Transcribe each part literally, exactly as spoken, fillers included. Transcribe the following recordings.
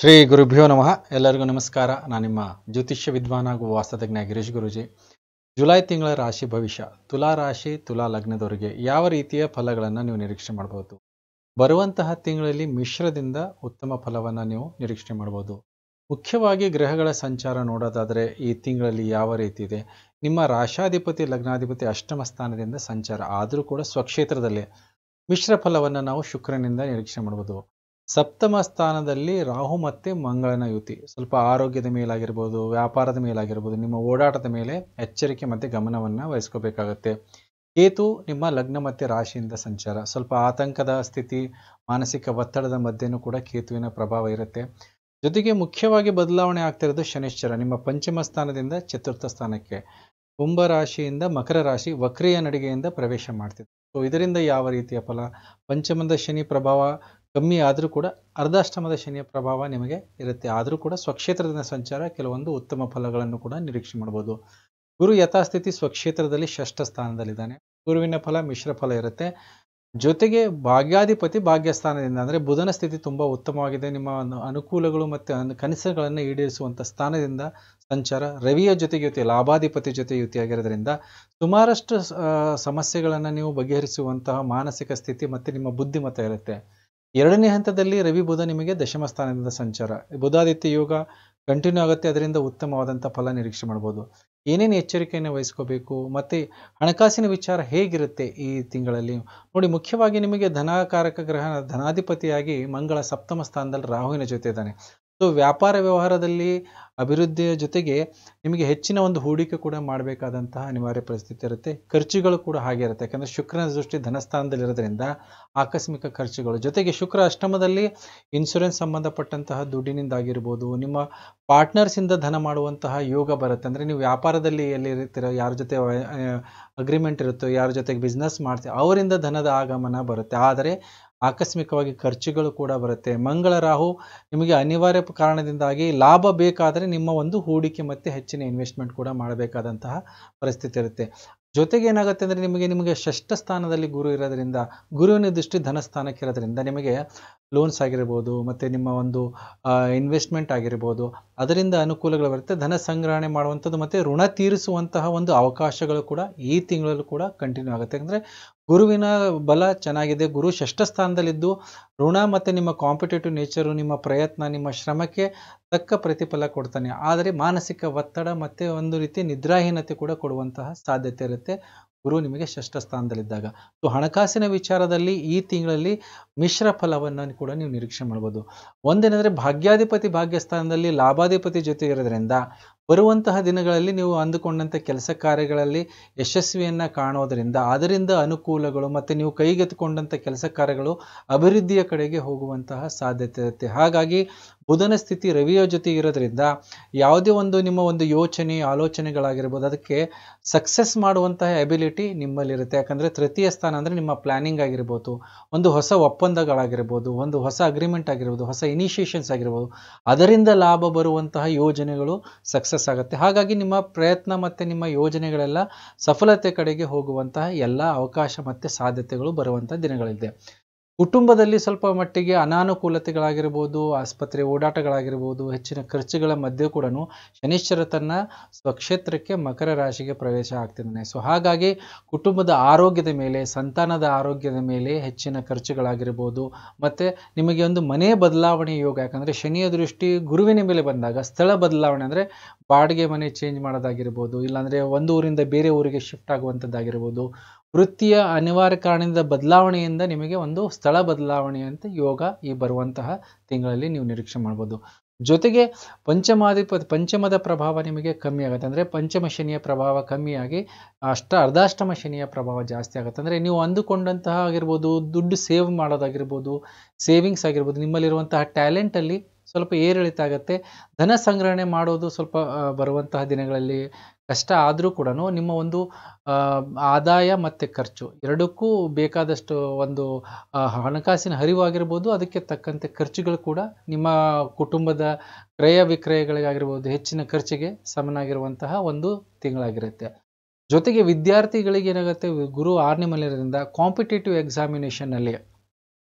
ಶ್ರೀ ಗುರುಭ್ಯೋ ನಮಃ ಎಲ್ಲರಿಗೂ ನಮಸ್ಕಾರ ನಾನು ನಿಮ್ಮ ಜ್ಯೋತಿಷ್ಯ ವಿದ್ವಾನ ಹಾಗೂ ವಾಸ್ತುತಜ್ಞ ಗಿರೀಶ್ ಗುರುಜಿ ಜುಲೈ ತಿಂಗಳ ರಾಶಿ ಭವಿಷ್ಯ ತುಲಾ ರಾಶಿ ತುಲಾ ಲಗ್ನದವರಿಗೆ ಯಾವ ರೀತಿಯ ಫಲಗಳನ್ನು ನೀವು ನಿರೀಕ್ಷೆ ಮಾಡಬಹುದು ಬರುವಂತಹ ತಿಂಗಳಲ್ಲಿ ಮಿಶ್ರದಿಂದ ಉತ್ತಮ ಫಲವನ್ನು ನೀವು ನಿರೀಕ್ಷೆ ಮಾಡಬಹುದು ಮುಖ್ಯವಾಗಿ ಗ್ರಹಗಳ ಸಂಚಾರ ನೋಡೋದಾದರೆ ಈ ತಿಂಗಳಲ್ಲಿ ಯಾವ ರೀತಿ ಇದೆ ನಿಮ್ಮ ರಾಶಾಧಿಪತಿ ಲಗ್ನಾಧಿಪತಿ ಅಷ್ಟಮ ಸ್ಥಾನದಿಂದ ಸಂಚಾರ ಆದರೂ ಕೂಡ ಸ್ವಕ್ಷೇತ್ರದಲ್ಲಿ ಮಿಶ್ರ ಫಲವನ್ನು ನಾವು ಶುಕ್ರನಿಂದ ನಿರೀಕ್ಷೆ ಮಾಡಬಹುದು ಸಪ್ತಮ ಸ್ಥಾನದಲ್ಲಿ ರಾಹು ಮತ್ತು ಮಂಗಳನ ಯುತಿ ಸ್ವಲ್ಪ ಆರೋಗ್ಯದ ಮೇಲಾಗಿರಬಹುದು ವ್ಯಾಪಾರದ ಮೇಲಾಗಿರಬಹುದು ನಿಮ್ಮ ಓಡಾಟದ ಮೇಲೆ ಎಚ್ಚರಿಕೆ ಮತ್ತು ಗಮನವನ್ನು ವಹಿಸಬೇಕಾಗುತ್ತೆ ಕೇತು ನಿಮ್ಮ ಲಗ್ನ ಮತ್ತು ರಾಶಿಯಿಂದ ಸಂಚಾರ ಸ್ವಲ್ಪ ಆತಂಕದ ಸ್ಥಿತಿ ಮಾನಸಿಕ ಒತ್ತಡದ ಮಧ್ಯೆನೂ ಕೂಡ ಕೇತುವಿನ ಪ್ರಭಾವ ಇರುತ್ತೆ ಜೊತೆಗೆ ಮುಖ್ಯವಾಗಿ ಬದಲಾವಣೆ ಆಗ್ತಿರೋದು ಶನಿಶ್ಚರ ನಿಮ್ಮ ಪಂಚಮ ಸ್ಥಾನದಿಂದ ಚತುರ್ಥ ಸ್ಥಾನಕ್ಕೆ ಕುಂಭ ರಾಶಿಯಿಂದ ಮಕರ ರಾಶಿ ವಕ್ರಿಯ ನಡಿಗೆಯಿಂದ ಪ್ರವೇಶ ಮಾಡ್ತಿದೆ ಸೊ ಇದರಿಂದ ಯಾವ ರೀತಿಯ ಫಲ ಪಂಚಮದ ಶನಿ ಪ್ರಭಾವ ಕಮ್ಮಿ ಆದರೂ ಕೂಡ ಅರ್ಧಾಷ್ಟಮದ ಶನಿಯ ಪ್ರಭಾವ ನಿಮಗೆ ಇರುತ್ತೆ ಆದರೂ ಕೂಡ ಸ್ವಕ್ಷೇತ್ರದ ಸಂಚಾರ ಕೆಲವೊಂದು ಉತ್ತಮ ಫಲಗಳನ್ನು ಕೂಡ ನಿರೀಕ್ಷೆ ಮಾಡಬಹುದು ಗುರು ಯಥಾಸ್ಥಿತಿ ಸ್ವಕ್ಷೇತ್ರದಲ್ಲಿ ಷಷ್ಠ ಸ್ಥಾನದಲ್ಲಿದ್ದಾನೆ ಗುರುವಿನ ಫಲ ಮಿಶ್ರ ಫಲ ಇರುತ್ತೆ ಜೊತೆಗೆ ಭಾಗ್ಯಾಧಿಪತಿ ಭಾಗ್ಯಸ್ಥಾನದಿಂದ ಅಂದರೆ ಬುಧನ ಸ್ಥಿತಿ ತುಂಬ ಉತ್ತಮವಾಗಿದೆ ನಿಮ್ಮ ಅನುಕೂಲಗಳು ಮತ್ತು ಕನಸುಗಳನ್ನು ಈಡೇರಿಸುವಂಥ ಸ್ಥಾನದಿಂದ ಸಂಚಾರ ರವಿಯ ಜೊತೆಗೆ ಯುತಿ ಲಾಭಾಧಿಪತಿ ಜೊತೆ ಯುತಿಯಾಗಿರೋದ್ರಿಂದ ಸುಮಾರಷ್ಟು ಸಮಸ್ಯೆಗಳನ್ನು ನೀವು ಬಗೆಹರಿಸುವಂತಹ ಮಾನಸಿಕ ಸ್ಥಿತಿ ಮತ್ತು ನಿಮ್ಮ ಬುದ್ಧಿಮತ್ತ ಇರುತ್ತೆ ಎರಡನೇ ಹಂತದಲ್ಲಿ ರವಿ ಬುಧ ನಿಮಗೆ ದಶಮ ಸ್ಥಾನದಿಂದ ಸಂಚಾರ ಬುಧಾದಿತ್ಯ ಯೋಗ ಕಂಟಿನ್ಯೂ ಆಗುತ್ತೆ ಅದರಿಂದ ಉತ್ತಮವಾದಂಥ ಫಲ ನಿರೀಕ್ಷೆ ಮಾಡ್ಬೋದು ಏನೇನು ಎಚ್ಚರಿಕೆಯನ್ನು ವಹಿಸ್ಕೋಬೇಕು ಮತ್ತು ಹಣಕಾಸಿನ ವಿಚಾರ ಹೇಗಿರುತ್ತೆ ಈ ತಿಂಗಳಲ್ಲಿ ನೋಡಿ ಮುಖ್ಯವಾಗಿ ನಿಮಗೆ ಧನಕಾರಕ ಗ್ರಹ ಧನಾಧಿಪತಿಯಾಗಿ ಮಂಗಳ ಸಪ್ತಮ ಸ್ಥಾನದಲ್ಲಿ ರಾಹುವಿನ ಜೊತೆ ಇದ್ದಾನೆ ಸೊ ವ್ಯಾಪಾರ ವ್ಯವಹಾರದಲ್ಲಿ ಅಭಿವೃದ್ಧಿಯ ಜೊತೆಗೆ ನಿಮಗೆ ಹೆಚ್ಚಿನ ಒಂದು ಹೂಡಿಕೆ ಕೂಡ ಮಾಡಬೇಕಾದಂತಹ ಅನಿವಾರ್ಯ ಪರಿಸ್ಥಿತಿ ಇರುತ್ತೆ ಖರ್ಚುಗಳು ಕೂಡ ಹಾಗೆ ಇರುತ್ತೆ ಯಾಕಂದರೆ ಶುಕ್ರನ ದೃಷ್ಟಿ ಧನಸ್ಥಾನದಲ್ಲಿರೋದ್ರಿಂದ ಆಕಸ್ಮಿಕ ಖರ್ಚುಗಳು ಜೊತೆಗೆ ಶುಕ್ರ ಅಷ್ಟಮದಲ್ಲಿ ಇನ್ಶೂರೆನ್ಸ್ ಸಂಬಂಧಪಟ್ಟಂತಹ ದುಡ್ಡಿನಿಂದಾಗಿರ್ಬೋದು ನಿಮ್ಮ ಪಾರ್ಟ್ನರ್ಸಿಂದ ಧನ ಮಾಡುವಂತಹ ಯೋಗ ಬರುತ್ತೆ ಅಂದರೆ ನೀವು ವ್ಯಾಪಾರದಲ್ಲಿ ಎಲ್ಲಿ ಇರ್ತೀರೋ ಯಾರ ಜೊತೆ ಅಗ್ರಿಮೆಂಟ್ ಇರುತ್ತೋ ಯಾರ ಜೊತೆಗೆ ಬಿಸ್ನೆಸ್ ಮಾಡ್ತೀವಿ ಅವರಿಂದ ಧನದ ಆಗಮನ ಬರುತ್ತೆ ಆದರೆ ಆಕಸ್ಮಿಕವಾಗಿ ಖರ್ಚುಗಳು ಕೂಡ ಬರುತ್ತೆ ಮಂಗಳ ರಾಹು ನಿಮಗೆ ಅನಿವಾರ್ಯ ಕಾರಣದಿಂದಾಗಿ ಲಾಭ ಬೇಕಾದರೆ ನಿಮ್ಮ ಒಂದು ಹೂಡಿಕೆ ಮತ್ತು ಹೆಚ್ಚಿನ ಇನ್ವೆಸ್ಟ್ಮೆಂಟ್ ಕೂಡ ಮಾಡಬೇಕಾದಂತಹ ಪರಿಸ್ಥಿತಿ ಇರುತ್ತೆ ಜೊತೆಗೆ ಏನಾಗುತ್ತೆ ಅಂದರೆ ನಿಮಗೆ ನಿಮಗೆ ಷಷ್ಠ ಸ್ಥಾನದಲ್ಲಿ ಗುರು ಇರೋದ್ರಿಂದ ಗುರುವಿನ ದೃಷ್ಟಿ ಧನಸ್ಥಾನಕ್ಕೆ ಇರೋದ್ರಿಂದ ನಿಮಗೆ ಲೋನ್ಸ್ ಆಗಿರ್ಬೋದು ಮತ್ತು ನಿಮ್ಮ ಒಂದು ಇನ್ವೆಸ್ಟ್ಮೆಂಟ್ ಆಗಿರ್ಬೋದು ಅದರಿಂದ ಅನುಕೂಲಗಳು ಬರುತ್ತೆ ಧನ ಸಂಗ್ರಹಣೆ ಮಾಡುವಂಥದ್ದು ಮತ್ತು ಋಣ ತೀರಿಸುವಂತಹ ಒಂದು ಅವಕಾಶಗಳು ಕೂಡ ಈ ತಿಂಗಳಲ್ಲೂ ಕೂಡ ಕಂಟಿನ್ಯೂ ಆಗುತ್ತೆ ಅಂದರೆ ಗುರುವಿನ ಬಲ ಚೆನ್ನಾಗಿದೆ ಗುರು ಷಷ್ಠ ಸ್ಥಾನದಲ್ಲಿದ್ದು ಋಣ ಮತ್ತು ನಿಮ್ಮ ಕಾಂಪಿಟೇಟಿವ್ ನೇಚರು ನಿಮ್ಮ ಪ್ರಯತ್ನ ನಿಮ್ಮ ಶ್ರಮಕ್ಕೆ ತಕ್ಕ ಪ್ರತಿಫಲ ಕೊಡ್ತಾನೆ ಆದರೆ ಮಾನಸಿಕ ಒತ್ತಡ ಮತ್ತು ಒಂದು ರೀತಿ ನಿದ್ರಾಹೀನತೆ ಕೂಡ ಕೊಡುವಂತಹ ಸಾಧ್ಯತೆ ಇರುತ್ತೆ ಗುರು ನಿಮಗೆ ಷಷ್ಠ ಸ್ಥಾನದಲ್ಲಿದ್ದಾಗ ಸೊ ಹಣಕಾಸಿನ ವಿಚಾರದಲ್ಲಿ ಈ ತಿಂಗಳಲ್ಲಿ ಮಿಶ್ರ ಫಲವನ್ನು ಕೂಡ ನೀವು ನಿರೀಕ್ಷೆ ಮಾಡ್ಬೋದು ಒಂದೇನೆಂದರೆ ಭಾಗ್ಯಾಧಿಪತಿ ಭಾಗ್ಯಸ್ಥಾನದಲ್ಲಿ ಲಾಭಾಧಿಪತಿ ಜೊತೆ ಇರೋದ್ರಿಂದ ಬರುವಂತಹ ದಿನಗಳಲ್ಲಿ ನೀವು ಅಂದುಕೊಂಡಂಥ ಕೆಲಸ ಕಾರ್ಯಗಳಲ್ಲಿ ಯಶಸ್ವಿಯನ್ನು ಕಾಣೋದರಿಂದ ಅದರಿಂದ ಅನುಕೂಲಗಳು ಮತ್ತು ನೀವು ಕೈಗೆತ್ತಿಕೊಂಡಂಥ ಕೆಲಸ ಕಾರ್ಯಗಳು ಅಭಿವೃದ್ಧಿಯ ಕಡೆಗೆ ಹೋಗುವಂತಹ ಸಾಧ್ಯತೆ ಇರುತ್ತೆ ಹಾಗಾಗಿ ಬುಧನ ಸ್ಥಿತಿ ರವಿಯ ಜೊತೆ ಇರೋದ್ರಿಂದ ಯಾವುದೇ ಒಂದು ನಿಮ್ಮ ಒಂದು ಯೋಚನೆ ಆಲೋಚನೆಗಳಾಗಿರ್ಬೋದು ಅದಕ್ಕೆ ಸಕ್ಸಸ್ ಮಾಡುವಂತಹ ಎಬಿಲಿಟಿ ನಿಮ್ಮಲ್ಲಿರುತ್ತೆ ಯಾಕಂದರೆ ತೃತೀಯ ಸ್ಥಾನ ಅಂದರೆ ನಿಮ್ಮ ಪ್ಲ್ಯಾನಿಂಗ್ ಆಗಿರ್ಬೋದು ಒಂದು ಹೊಸ ಒಪ್ಪಂದಗಳಾಗಿರ್ಬೋದು ಒಂದು ಹೊಸ ಅಗ್ರಿಮೆಂಟ್ ಆಗಿರ್ಬೋದು ಹೊಸ ಇನಿಷಿಯೇಷನ್ಸ್ ಆಗಿರ್ಬೋದು ಅದರಿಂದ ಲಾಭ ಬರುವಂತಹ ಯೋಜನೆಗಳು ಸಕ್ಸಸ್ ಆಗುತ್ತೆ ಹಾಗಾಗಿ ನಿಮ್ಮ ಪ್ರಯತ್ನ ಮತ್ತು ನಿಮ್ಮ ಯೋಜನೆಗಳೆಲ್ಲ ಸಫಲತೆ ಕಡೆಗೆ ಹೋಗುವಂತಹ ಎಲ್ಲ ಅವಕಾಶ ಮತ್ತು ಸಾಧ್ಯತೆಗಳು ಬರುವಂತಹ ದಿನಗಳಿದೆ ಕುಟುಂಬದಲ್ಲಿ ಸ್ವಲ್ಪ ಮಟ್ಟಿಗೆ ಅನಾನುಕೂಲತೆಗಳಾಗಿರ್ಬೋದು ಆಸ್ಪತ್ರೆ ಓಡಾಟಗಳಾಗಿರ್ಬೋದು ಹೆಚ್ಚಿನ ಖರ್ಚುಗಳ ಮಧ್ಯೆ ಕೂಡ ಶನಿಶ್ಚರ ತನ್ನ ಸ್ವಕ್ಷೇತ್ರಕ್ಕೆ ಮಕರ ರಾಶಿಗೆ ಪ್ರವೇಶ ಆಗ್ತಿದ್ದಾನೆ ಸೊ ಹಾಗಾಗಿ ಕುಟುಂಬದ ಆರೋಗ್ಯದ ಮೇಲೆ ಸಂತಾನದ ಆರೋಗ್ಯದ ಮೇಲೆ ಹೆಚ್ಚಿನ ಖರ್ಚುಗಳಾಗಿರ್ಬೋದು ಮತ್ತು ನಿಮಗೆ ಒಂದು ಮನೆ ಬದಲಾವಣೆ ಯೋಗ ಯಾಕಂದರೆ ಶನಿಯ ದೃಷ್ಟಿ ಗುರುವಿನ ಮೇಲೆ ಬಂದಾಗ ಸ್ಥಳ ಬದಲಾವಣೆ ಅಂದರೆ ಬಾಡಿಗೆ ಮನೆ ಚೇಂಜ್ ಮಾಡೋದಾಗಿರ್ಬೋದು ಇಲ್ಲಾಂದರೆ ಒಂದು ಊರಿಂದ ಬೇರೆ ಊರಿಗೆ ಶಿಫ್ಟ್ ಆಗುವಂಥದ್ದಾಗಿರ್ಬೋದು ವೃತ್ತಿಯ ಅನಿವಾರ್ಯ ಕಾರಣದಿಂದ ಬದಲಾವಣೆಯಿಂದ ನಿಮಗೆ ಒಂದು ಸ್ಥಳ ಬದಲಾವಣೆಯಂತ ಯೋಗ ಈ ಬರುವಂತಹ ತಿಂಗಳಲ್ಲಿ ನೀವು ನಿರೀಕ್ಷೆ ಮಾಡ್ಬೋದು ಜೊತೆಗೆ ಪಂಚಮಾಧಿಪತಿ ಪಂಚಮದ ಪ್ರಭಾವ ನಿಮಗೆ ಕಮ್ಮಿ ಆಗುತ್ತೆ ಅಂದರೆ ಪಂಚಮ ಶನಿಯ ಪ್ರಭಾವ ಕಮ್ಮಿಯಾಗಿ ಅಷ್ಟ ಅರ್ಧಾಷ್ಟಮ ಶನಿಯ ಪ್ರಭಾವ ಜಾಸ್ತಿ ಆಗುತ್ತೆ ಅಂದರೆ ನೀವು ಅಂದುಕೊಂಡಂತಹ ಆಗಿರ್ಬೋದು ದುಡ್ಡು ಸೇವ್ ಮಾಡೋದಾಗಿರ್ಬೋದು ಸೇವಿಂಗ್ಸ್ ಆಗಿರ್ಬೋದು ನಿಮ್ಮಲ್ಲಿರುವಂತಹ ಟ್ಯಾಲೆಂಟಲ್ಲಿ ಸ್ವಲ್ಪ ಏರಿಳಿತ ಆಗುತ್ತೆ ಧನ ಸಂಗ್ರಹಣೆ ಮಾಡೋದು ಸ್ವಲ್ಪ ಬರುವಂತಹ ದಿನಗಳಲ್ಲಿ ಕಷ್ಟ ಆದರೂ ಕೂಡ ನಿಮ್ಮ ಒಂದು ಆದಾಯ ಮತ್ತು ಖರ್ಚು ಎರಡಕ್ಕೂ ಬೇಕಾದಷ್ಟು ಒಂದು ಹಣಕಾಸಿನ ಹರಿವು ಆಗಿರ್ಬೋದು ಅದಕ್ಕೆ ತಕ್ಕಂತೆ ಖರ್ಚುಗಳು ಕೂಡ ನಿಮ್ಮ ಕುಟುಂಬದ ಕ್ರಯ ವಿಕ್ರಯಗಳಿಗಾಗಿರ್ಬೋದು ಹೆಚ್ಚಿನ ಖರ್ಚಿಗೆ ಸಮನಾಗಿರುವಂತಹ ಒಂದು ತಿಂಗಳಾಗಿರುತ್ತೆ ಜೊತೆಗೆ ವಿದ್ಯಾರ್ಥಿಗಳಿಗೆ ಏನಾಗುತ್ತೆ ಗುರು ಆರನೇ ಮನೆಯರಿಂದ ಕಾಂಪಿಟೇಟಿವ್ ಎಕ್ಸಾಮಿನೇಷನ್ನಲ್ಲಿ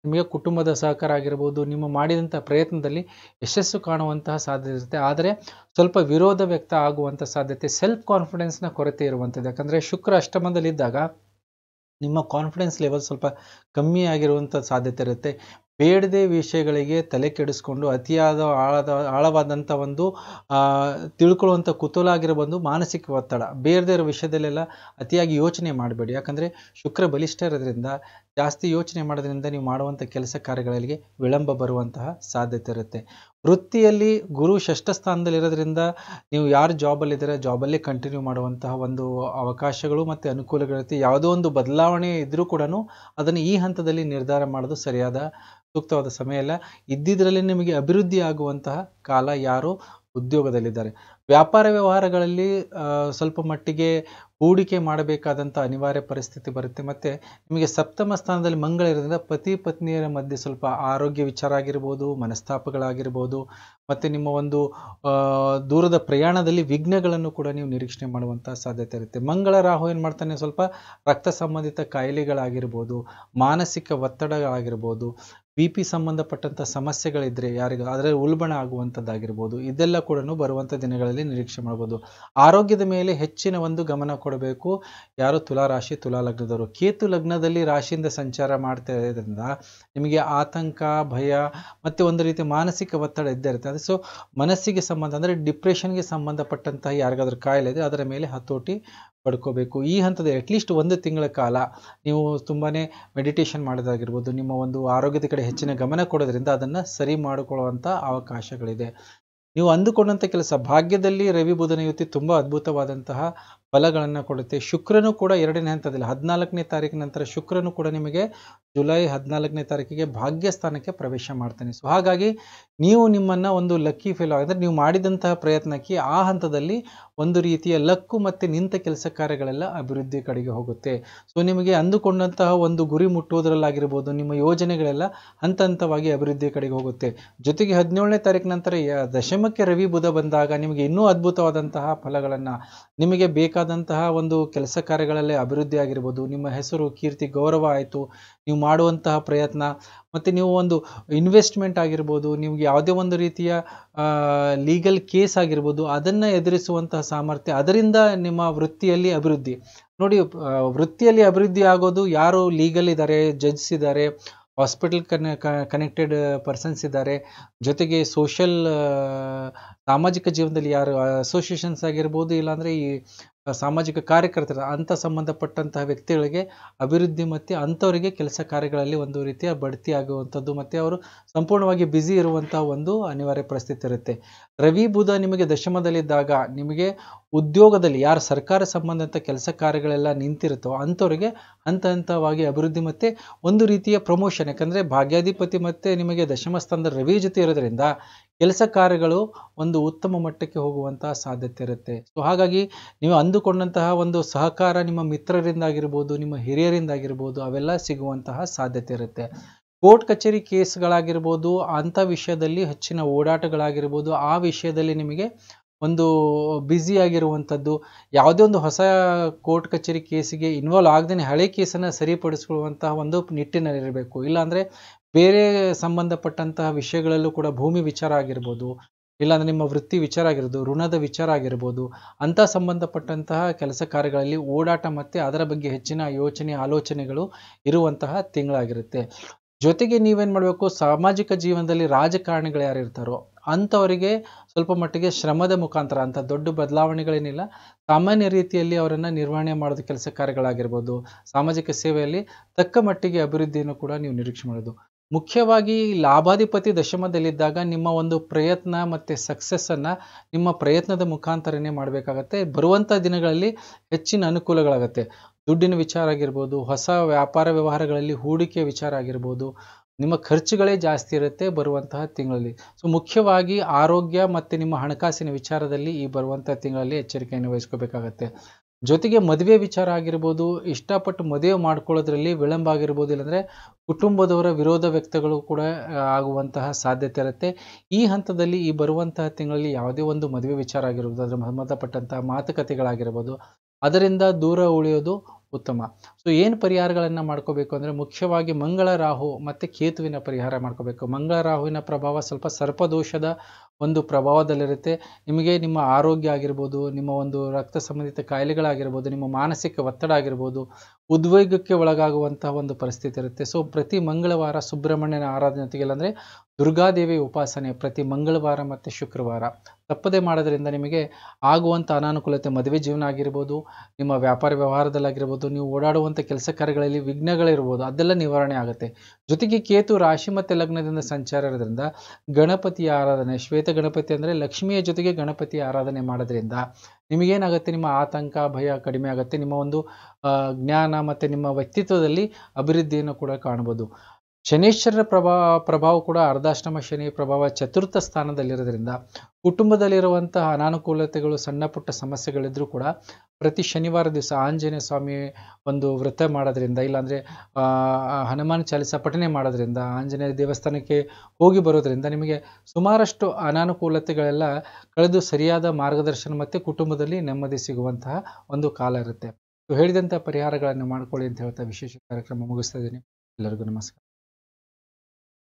ನಿಮಗೆ ಕುಟುಂಬದ ಸಹಕಾರ ಆಗಿರಬಹುದು ನಿಮ್ಮ ಮಾಡಿದಂತ ಪ್ರಯತ್ನದಲ್ಲಿ ಯಶಸ್ಸು ಕಾಣುವಂತ ಸಾಧ್ಯತೆ ಇರುತ್ತೆ ಆದರೆ ಸ್ವಲ್ಪ ವಿರೋಧ ವ್ಯಕ್ತ ಆಗುವಂತ ಸಾಧ್ಯತೆ ಸೆಲ್ಫ್ ಕಾನ್ಫಿಡೆನ್ಸ್ ನ ಕೊರತೆ ಇರುವಂತದ್ದು ಯಾಕಂದ್ರೆ ಶುಕ್ರ ಅಷ್ಟಮದಲ್ಲಿ ಇದ್ದಾಗ ನಿಮ್ಮ ಕಾನ್ಫಿಡೆನ್ಸ್ ಲೆವೆಲ್ ಸ್ವಲ್ಪ ಕಮ್ಮಿ ಆಗಿರುವಂತ ಸಾಧ್ಯತೆ ಇರುತ್ತೆ ಬೇಡದೆ ವಿಷಯಗಳಿಗೆ ತಲೆ ಕೆಡಿಸಿಕೊಂಡು ಅತಿಯಾದ ಆಳದ ಆಳವಾದಂತ ಒಂದು ತಿಳ್ಕೊಳ್ಳುವಂತ ಕುತೂಹಲ ಆಗಿರಬಹುದು ಮಾನಸಿಕ ಒತ್ತಡ ಬೇಡದೆ ಇರುವ ವಿಷಯದಲ್ಲೆಲ್ಲ ಅತಿಯಾಗಿ ಯೋಚನೆ ಮಾಡಬೇಡಿ ಯಾಕಂದ್ರೆ ಶುಕ್ರ ಬಲಿಷ್ಠ ಇರೋದ್ರಿಂದ ಜಾಸ್ತಿ ಯೋಚನೆ ಮಾಡೋದ್ರಿಂದ ನೀವು ಮಾಡುವಂತ ಕೆಲಸ ಕಾರ್ಯಗಳಿಗೆ ವಿಳಂಬ ಬರುವಂತ ಸಾಧ್ಯತೆ ಇರುತ್ತೆ ವೃತ್ತಿಯಲ್ಲಿ ಗುರು ಷಷ್ಠ ಸ್ಥಾನದಲ್ಲಿ ಇರೋದ್ರಿಂದ ನೀವು ಯಾರು ಜಾಬ್ ಅಲ್ಲಿ ಇದ್ದೀರಾ ಜಾಬ್ ಅಲ್ಲಿ ಕಂಟಿನ್ಯೂ ಮಾಡುವಂತ ಒಂದು ಅವಕಾಶಗಳು ಮತ್ತು ಅನುಕೂಲಗಳಿರುತ್ತೆ ಯಾವುದೋ ಒಂದು ಬದಲಾವಣೆ ಇದ್ರೂ ಕೂಡನು ಅದನ್ನ ಈ ಹಂತದಲ್ಲಿ ನಿರ್ಧಾರ ಮಾಡೋದು ಸರಿಯಾದ ಸೂಕ್ತವಾದ ಸಮಯ ಅಲ್ಲ ಇದ್ದಿದ್ರಲ್ಲಿ ನಿಮಗೆ ಅಭಿವೃದ್ಧಿ ಆಗುವಂತ ಕಾಲ ಯಾರು ಉದ್ಯೋಗದಲ್ಲಿದ್ದಾರೆ ವ್ಯಾಪಾರ ವ್ಯವಹಾರಗಳಲ್ಲಿ ಸ್ವಲ್ಪ ಮಟ್ಟಿಗೆ ಹೂಡಿಕೆ ಮಾಡಬೇಕಾದಂತ ಅನಿವಾರ್ಯ ಪರಿಸ್ಥಿತಿ ಬರುತ್ತೆ ಮತ್ತೆ ನಿಮಗೆ ಸಪ್ತಮ ಸ್ಥಾನದಲ್ಲಿ ಮಂಗಳ ಇರೋದ್ರಿಂದ ಪತಿ ಪತ್ನಿಯರ ಮಧ್ಯೆ ಸ್ವಲ್ಪ ಆರೋಗ್ಯ ವಿಚಾರ ಆಗಿರಬಹುದು ಮನಸ್ತಾಪಗಳಾಗಿರಬಹುದು ಮತ್ತೆ ನಿಮ್ಮ ಒಂದು ದೂರದ ಪ್ರಯಾಣದಲ್ಲಿ ವಿಘ್ನಗಳನ್ನು ಕೂಡ ನೀವು ನಿರೀಕ್ಷಣೆ ಮಾಡುವಂತ ಸಾಧ್ಯತೆ ಇರುತ್ತೆ ಮಂಗಳ ರಾಹು ಏನು ಮಾಡ್ತಾನೆ ಸ್ವಲ್ಪ ರಕ್ತ ಸಂಬಂಧಿತ ಕಾಯಿಲೆಗಳಾಗಿರಬಹುದು ಮಾನಸಿಕ ಒತ್ತಡಗಳಾಗಿರಬಹುದು ಬಿ ಪಿ ಸಂಬಂಧಪಟ್ಟಂತ ಸಮಸ್ಯೆಗಳಿದ್ರೆ ಯಾರಿಗೂ ಆದರೆ ಉಲ್ಬಣ ಆಗುವಂತದ್ದಾಗಿರ್ಬೋದು ಇದೆಲ್ಲ ಕೂಡ ಬರುವಂತ ದಿನಗಳಲ್ಲಿ ನಿರೀಕ್ಷೆ ಮಾಡಬಹುದು ಆರೋಗ್ಯದ ಮೇಲೆ ಹೆಚ್ಚಿನ ಒಂದು ಗಮನ ಕೊಡಬೇಕು ಯಾರು ತುಲಾ ರಾಶಿ ತುಲಾ ಲಗ್ನದವರು ಕೇತು ಲಗ್ನದಲ್ಲಿ ರಾಶಿಯಿಂದ ಸಂಚಾರ ಮಾಡ್ತಾ ಇರೋದ್ರಿಂದ ನಿಮಗೆ ಆತಂಕ ಭಯ ಮತ್ತೆ ಒಂದು ರೀತಿ ಮಾನಸಿಕ ಒತ್ತಡ ಇದ್ದೇ ಇರುತ್ತೆ ಅದು ಸೊ ಮನಸ್ಸಿಗೆ ಸಂಬಂಧ ಅಂದರೆ ಡಿಪ್ರೆಷನ್ಗೆ ಸಂಬಂಧಪಟ್ಟಂತಹ ಯಾರಿಗಾದ್ರೂ ಕಾಯಿಲೆ ಇದೆ ಅದರ ಮೇಲೆ ಹತೋಟಿ ಪಡ್ಕೋಬೇಕು ಈ ಹಂತದ ಅಟ್ಲೀಸ್ಟ್ ಒಂದು ತಿಂಗಳ ಕಾಲ ನೀವು ತುಂಬಾನೇ ಮೆಡಿಟೇಷನ್ ಮಾಡೋದಾಗಿರ್ಬೋದು ನಿಮ್ಮ ಒಂದು ಆರೋಗ್ಯದ ಕಡೆ ಹೆಚ್ಚಿನ ಗಮನ ಕೊಡೋದ್ರಿಂದ ಅದನ್ನು ಸರಿ ಮಾಡಿಕೊಳ್ಳುವಂಥ ಅವಕಾಶಗಳಿದೆ ನೀವು ಅಂದುಕೊಂಡಂಥ ಕೆಲಸ ಭಾಗ್ಯದಲ್ಲಿ ರವಿ ಬುಧನ ಯುತಿ ತುಂಬ ಅದ್ಭುತವಾದಂತಹ ಫಲಗಳನ್ನು ಕೊಡುತ್ತೆ ಶುಕ್ರನು ಕೂಡ ಎರಡನೇ ಹಂತದಲ್ಲಿ ಹದಿನಾಲ್ಕನೇ ತಾರೀಕು ನಂತರ ಶುಕ್ರನು ಕೂಡ ನಿಮಗೆ ಜುಲೈ ಹದಿನಾಲ್ಕನೇ ತಾರೀಕಿಗೆ ಭಾಗ್ಯಸ್ಥಾನಕ್ಕೆ ಪ್ರವೇಶ ಮಾಡ್ತಾನೆ ಸೊ ಹಾಗಾಗಿ ನೀವು ನಿಮ್ಮನ್ನು ಒಂದು ಲಕ್ಕಿ ಫೀಲ್ ಅಂದರೆ ನೀವು ಮಾಡಿದಂತಹ ಪ್ರಯತ್ನಕ್ಕೆ ಆ ಹಂತದಲ್ಲಿ ಒಂದು ರೀತಿಯ ಲಕ್ಕು ಮತ್ತು ನಿಂತ ಕೆಲಸ ಕಾರ್ಯಗಳೆಲ್ಲ ಅಭಿವೃದ್ಧಿ ಕಡೆಗೆ ಹೋಗುತ್ತೆ ಸೊ ನಿಮಗೆ ಅಂದುಕೊಂಡಂತಹ ಒಂದು ಗುರಿ ಮುಟ್ಟುವುದರಲ್ಲಾಗಿರ್ಬೋದು ನಿಮ್ಮ ಯೋಜನೆಗಳೆಲ್ಲ ಹಂತ ಹಂತವಾಗಿ ಅಭಿವೃದ್ಧಿ ಕಡೆಗೆ ಹೋಗುತ್ತೆ ಜೊತೆಗೆ ಹದಿನೇಳನೇ ತಾರೀಕು ನಂತರ ದಶಮಕ್ಕೆ ರವಿ ಬುಧ ಬಂದಾಗ ನಿಮಗೆ ಇನ್ನೂ ಅದ್ಭುತವಾದಂತಹ ಫಲಗಳನ್ನು ನಿಮಗೆ ಬೇಕಾದ ದಂತಹ ಒಂದು ಕೆಲಸ ಕಾರ್ಯಗಳಲ್ಲಿ ಅಭಿವೃದ್ಧಿ ಆಗಿರಬಹುದು ನಿಮ್ಮ ಹೆಸರು ಕೀರ್ತಿ ಗೌರವ ಆಯಿತು ನೀವು ಮಾಡುವಂತಹ ಪ್ರಯತ್ನ ಮತ್ತು ನೀವು ಒಂದು ಇನ್ವೆಸ್ಟ್ಮೆಂಟ್ ಆಗಿರ್ಬೋದು ನಿಮಗೆ ಯಾವುದೇ ಒಂದು ರೀತಿಯ ಲೀಗಲ್ ಕೇಸ್ ಆಗಿರ್ಬೋದು ಅದನ್ನು ಎದುರಿಸುವಂತಹ ಸಾಮರ್ಥ್ಯ ಅದರಿಂದ ನಿಮ್ಮ ವೃತ್ತಿಯಲ್ಲಿ ಅಭಿವೃದ್ಧಿ ನೋಡಿ ವೃತ್ತಿಯಲ್ಲಿ ಅಭಿವೃದ್ಧಿ ಆಗೋದು ಯಾರು ಲೀಗಲ್ ಇದ್ದಾರೆ ಜಡ್ಜ್ ಇದ್ದಾರೆ ಹಾಸ್ಪಿಟಲ್ ಕನ್ ಕನೆಕ್ಟೆಡ್ ಪರ್ಸನ್ಸ್ ಇದ್ದಾರೆ ಜೊತೆಗೆ ಸೋಷಲ್ ಸಾಮಾಜಿಕ ಜೀವನದಲ್ಲಿ ಯಾರು ಅಸೋಸಿಯೇಷನ್ಸ್ ಆಗಿರ್ಬೋದು ಇಲ್ಲಾಂದರೆ ಈ ಸಾಮಾಜಿಕ ಕಾರ್ಯಕರ್ತರ ಅಂತ ಸಂಬಂಧಪಟ್ಟಂತಹ ವ್ಯಕ್ತಿಗಳಿಗೆ ಅಭಿವೃದ್ಧಿ ಮತ್ತು ಅಂಥವರಿಗೆ ಕೆಲಸ ಕಾರ್ಯಗಳಲ್ಲಿ ಒಂದು ರೀತಿಯ ಬಡ್ತಿ ಆಗುವಂಥದ್ದು ಮತ್ತು ಅವರು ಸಂಪೂರ್ಣವಾಗಿ ಬ್ಯುಸಿ ಇರುವಂತಹ ಒಂದು ಅನಿವಾರ್ಯ ಪರಿಸ್ಥಿತಿ ಇರುತ್ತೆ ರವಿ ಬುಧ ನಿಮಗೆ ದಶಮದಲ್ಲಿದ್ದಾಗ ನಿಮಗೆ ಉದ್ಯೋಗದಲ್ಲಿ ಯಾರು ಸರ್ಕಾರ ಸಂಬಂಧಂತ ಕೆಲಸ ಕಾರ್ಯಗಳೆಲ್ಲ ನಿಂತಿರುತ್ತೋ ಅಂಥವರಿಗೆ ಹಂತ ಹಂತವಾಗಿ ಅಭಿವೃದ್ಧಿ ಮತ್ತು ಒಂದು ರೀತಿಯ ಪ್ರಮೋಷನ್ ಯಾಕಂದರೆ ಭಾಗ್ಯಾಧಿಪತಿ ಮತ್ತು ನಿಮಗೆ ದಶಮ ಸ್ಥಾನದ ರವಿ ಜೊತೆ ಇರೋದ್ರಿಂದ ಕೆಲಸ ಕಾರ್ಯಗಳು ಒಂದು ಉತ್ತಮ ಮಟ್ಟಕ್ಕೆ ಹೋಗುವಂತಹ ಸಾಧ್ಯತೆ ಇರುತ್ತೆ ಸೊ ಹಾಗಾಗಿ ನೀವು ಅಂದುಕೊಂಡಂತಹ ಒಂದು ಸಹಕಾರ ನಿಮ್ಮ ಮಿತ್ರರಿಂದಾಗಿರ್ಬೋದು ನಿಮ್ಮ ಹಿರಿಯರಿಂದಾಗಿರ್ಬೋದು ಅವೆಲ್ಲ ಸಿಗುವಂತಹ ಸಾಧ್ಯತೆ ಇರುತ್ತೆ ಕೋರ್ಟ್ ಕಚೇರಿ ಕೇಸ್ಗಳಾಗಿರ್ಬೋದು ಅಂಥ ವಿಷಯದಲ್ಲಿ ಹೆಚ್ಚಿನ ಓಡಾಟಗಳಾಗಿರ್ಬೋದು ಆ ವಿಷಯದಲ್ಲಿ ನಿಮಗೆ ಒಂದು ಬ್ಯುಸಿಯಾಗಿರುವಂಥದ್ದು ಯಾವುದೇ ಒಂದು ಹೊಸ ಕೋರ್ಟ್ ಕಚೇರಿ ಕೇಸಿಗೆ ಇನ್ವಾಲ್ವ್ ಆಗದೇ ಹಳೆ ಕೇಸನ್ನು ಸರಿಪಡಿಸ್ಕೊಳ್ಳುವಂತಹ ಒಂದು ನಿಟ್ಟಿನಲ್ಲಿರಬೇಕು ಇಲ್ಲಾಂದರೆ ಬೇರೆ ಸಂಬಂಧಪಟ್ಟಂತಹ ವಿಷಯಗಳಲ್ಲೂ ಕೂಡ ಭೂಮಿ ವಿಚಾರ ಆಗಿರ್ಬೋದು ಇಲ್ಲಾಂದರೆ ನಿಮ್ಮ ವೃತ್ತಿ ವಿಚಾರ ಆಗಿರ್ಬೋದು ಋಣದ ವಿಚಾರ ಆಗಿರ್ಬೋದು ಅಂಥ ಸಂಬಂಧಪಟ್ಟಂತಹ ಕೆಲಸ ಕಾರ್ಯಗಳಲ್ಲಿ ಓಡಾಟ ಮತ್ತು ಅದರ ಬಗ್ಗೆ ಹೆಚ್ಚಿನ ಯೋಚನೆ ಆಲೋಚನೆಗಳು ಇರುವಂತಹ ತಿಂಗಳಾಗಿರುತ್ತೆ ಜೊತೆಗೆ ನೀವೇನು ಮಾಡಬೇಕು ಸಾಮಾಜಿಕ ಜೀವನದಲ್ಲಿ ರಾಜಕಾರಣಿಗಳು ಯಾರು ಇರ್ತಾರೋ ಅಂಥವರಿಗೆ ಸ್ವಲ್ಪ ಮಟ್ಟಿಗೆ ಶ್ರಮದ ಮುಖಾಂತರ ಅಂತ ದೊಡ್ಡ ಬದಲಾವಣೆಗಳೇನಿಲ್ಲ ಸಾಮಾನ್ಯ ರೀತಿಯಲ್ಲಿ ಅವರನ್ನು ನಿರ್ವಹಣೆ ಮಾಡೋದು ಕೆಲಸ ಕಾರ್ಯಗಳಾಗಿರ್ಬೋದು ಸಾಮಾಜಿಕ ಸೇವೆಯಲ್ಲಿ ತಕ್ಕ ಮಟ್ಟಿಗೆ ಅಭಿವೃದ್ಧಿಯನ್ನು ಕೂಡ ನೀವು ನಿರೀಕ್ಷೆ ಮಾಡೋದು ಮುಖ್ಯವಾಗಿ ಲಾಭಾಧಿಪತಿ ದಶಮದಲ್ಲಿದ್ದಾಗ ನಿಮ್ಮ ಒಂದು ಪ್ರಯತ್ನ ಮತ್ತು ಸಕ್ಸಸ್ಸನ್ನು ನಿಮ್ಮ ಪ್ರಯತ್ನದ ಮುಖಾಂತರನೇ ಮಾಡಬೇಕಾಗತ್ತೆ ಬರುವಂಥ ದಿನಗಳಲ್ಲಿ ಹೆಚ್ಚಿನ ಅನುಕೂಲಗಳಾಗತ್ತೆ ದುಡ್ಡಿನ ವಿಚಾರ ಆಗಿರ್ಬೋದು ಹೊಸ ವ್ಯಾಪಾರ ವ್ಯವಹಾರಗಳಲ್ಲಿ ಹೂಡಿಕೆ ವಿಚಾರ ಆಗಿರ್ಬೋದು ನಿಮ್ಮ ಖರ್ಚುಗಳೇ ಜಾಸ್ತಿ ಇರುತ್ತೆ ಬರುವಂತಹ ತಿಂಗಳಲ್ಲಿ ಸೊ ಮುಖ್ಯವಾಗಿ ಆರೋಗ್ಯ ಮತ್ತು ನಿಮ್ಮ ಹಣಕಾಸಿನ ವಿಚಾರದಲ್ಲಿ ಈ ಬರುವಂಥ ತಿಂಗಳಲ್ಲಿ ಎಚ್ಚರಿಕೆಯನ್ನು ವಹಿಸ್ಕೋಬೇಕಾಗತ್ತೆ ಜೊತೆಗೆ ಮದುವೆ ವಿಚಾರ ಆಗಿರ್ಬೋದು ಇಷ್ಟಪಟ್ಟು ಮದುವೆ ಮಾಡ್ಕೊಳ್ಳೋದ್ರಲ್ಲಿ ವಿಳಂಬ ಆಗಿರ್ಬೋದು ಇಲ್ಲಾಂದರೆ ಕುಟುಂಬದವರ ವಿರೋಧ ವ್ಯಕ್ತಗಳು ಕೂಡ ಆಗುವಂತಹ ಸಾಧ್ಯತೆ ಇರುತ್ತೆ ಈ ಹಂತದಲ್ಲಿ ಈ ಬರುವಂತಹ ತಿಂಗಳಲ್ಲಿ ಯಾವುದೇ ಒಂದು ಮದುವೆ ವಿಚಾರ ಆಗಿರ್ಬೋದು ಅದರ ಸಂಬಂಧಪಟ್ಟಂತಹ ಮಾತುಕತೆಗಳಾಗಿರ್ಬೋದು ಅದರಿಂದ ದೂರ ಉಳಿಯೋದು उत्तम। सो ಏನು ಪರಿಹಾರಗಳನ್ನು ಮಾಡ್ಕೋಬೇಕು ಅಂದ್ರೆ ಮುಖ್ಯವಾಗಿ ಮಂಗಳ ರಾಹು ಮತ್ತೆ ಕೇತುವಿನ ಪರಿಹಾರ ಮಾಡ್ಕೋಬೇಕು। ಮಂಗಳ ರಾಹುವಿನ ಪ್ರಭಾವ ಸ್ವಲ್ಪ ಸರ್ಪದೋಷದ ಒಂದು ಪ್ರಭಾವದಲ್ಲಿರುತ್ತೆ। ನಿಮಗೆ ನಿಮ್ಮ ಆರೋಗ್ಯ ಆಗಿರಬಹುದು, ನಿಮ್ಮ ಒಂದು ರಕ್ತ ಸಂಬಂಧಿತ ಕಾಯಿಲೆಗಳಾಗಿರಬಹುದು, ನಿಮ್ಮ ಮಾನಸಿಕ ಒತ್ತಡ ಆಗಿರಬಹುದು, ಉದ್ವೇಗಕ್ಕೆ ಒಳಗಾಗುವಂತ ಒಂದು ಪರಿಸ್ಥಿತಿ ಇರುತ್ತೆ। ಸೋ ಪ್ರತಿ ಮಂಗಳವಾರ ಸುಬ್ರಹ್ಮಣ್ಯನ ಆರಾಧನೆ ಜೊತೆಗೆ ಇಲ್ಲಂದ್ರೆ ದುರ್ಗಾದೇವಿ ಉಪಾಸನೆ ಪ್ರತಿ ಮಂಗಳವಾರ ಮತ್ತು ಶುಕ್ರವಾರ ತಪ್ಪದೇ ಮಾಡೋದ್ರಿಂದ ನಿಮಗೆ ಆಗುವಂತ ಅನಾನುಕೂಲತೆ ಮದುವೆ ಜೀವನ ಆಗಿರಬಹುದು, ನಿಮ್ಮ ವ್ಯಾಪಾರ ವ್ಯವಹಾರದಲ್ಲಿ ಆಗಿರಬಹುದು, ನೀವು ಓಡಾಡುವಂತ ಕೆಲಸ ಕಾರ್ಯಗಳಲ್ಲಿ ವಿಘ್ನಗಳು ಇರಬಹುದು, ಅದೆಲ್ಲ ನಿವಾರಣೆ ಆಗುತ್ತೆ। ಜೊತೆಗೆ ಕೇತು ರಾಶಿ ಮತ್ತು ಲಗ್ನದಿಂದ ಸಂಚಾರ ಇರೋದ್ರಿಂದ ಗಣಪತಿಯ ಆರಾಧನೆ, ಶ್ವೇತ ಗಣಪತಿ ಅಂದ್ರೆ ಲಕ್ಷ್ಮಿಯ ಜೊತೆಗೆ ಗಣಪತಿಯ ಆರಾಧನೆ ಮಾಡೋದ್ರಿಂದ ನಿಮಗೆ ಏನಾಗುತ್ತೆ, ನಿಮ್ಮ ಆತಂಕ ಭಯ ಕಡಿಮೆ ಆಗುತ್ತೆ, ನಿಮ್ಮ ಒಂದು ಜ್ಞಾನ ಮತ್ತು ನಿಮ್ಮ ವ್ಯಕ್ತಿತ್ವದಲ್ಲಿ ಅಭಿವೃದ್ಧಿಯನ್ನು ಕೂಡ ಕಾಣಬಹುದು। ಶನೇಶ್ವರರ ಪ್ರಭಾವ ಪ್ರಭಾವ ಕೂಡ ಅರ್ಧಾಷ್ಟಮ ಶನಿ ಪ್ರಭಾವ ಚತುರ್ಥ ಸ್ಥಾನದಲ್ಲಿರೋದ್ರಿಂದ ಕುಟುಂಬದಲ್ಲಿರುವಂತಹ ಅನಾನುಕೂಲತೆಗಳು ಸಣ್ಣ ಪುಟ್ಟ ಸಮಸ್ಯೆಗಳಿದ್ರೂ ಕೂಡ ಪ್ರತಿ ಶನಿವಾರ ದಿವಸ ಆಂಜನೇಯ ಸ್ವಾಮಿ ಒಂದು ವ್ರತ ಮಾಡೋದ್ರಿಂದ ಇಲ್ಲಾಂದರೆ ಹನುಮಾನ್ ಚಾಲಿಸ ಪಠನೆ ಮಾಡೋದ್ರಿಂದ ಆಂಜನೇಯ ದೇವಸ್ಥಾನಕ್ಕೆ ಹೋಗಿ ಬರೋದ್ರಿಂದ ನಿಮಗೆ ಸುಮಾರಷ್ಟು ಅನಾನುಕೂಲತೆಗಳೆಲ್ಲ ಕಳೆದು ಸರಿಯಾದ ಮಾರ್ಗದರ್ಶನ ಮತ್ತು ಕುಟುಂಬದಲ್ಲಿ ನೆಮ್ಮದಿ ಸಿಗುವಂತಹ ಒಂದು ಕಾಲ ಇರುತ್ತೆ। ಹೇಳಿದಂಥ ಪರಿಹಾರಗಳನ್ನು ಮಾಡ್ಕೊಳ್ಳಿ ಅಂತ ಹೇಳ್ತಾ ವಿಶೇಷ ಕಾರ್ಯಕ್ರಮ ಮುಗಿಸ್ತಾ ಇದ್ದೀನಿ। ಎಲ್ಲರಿಗೂ ನಮಸ್ಕಾರ।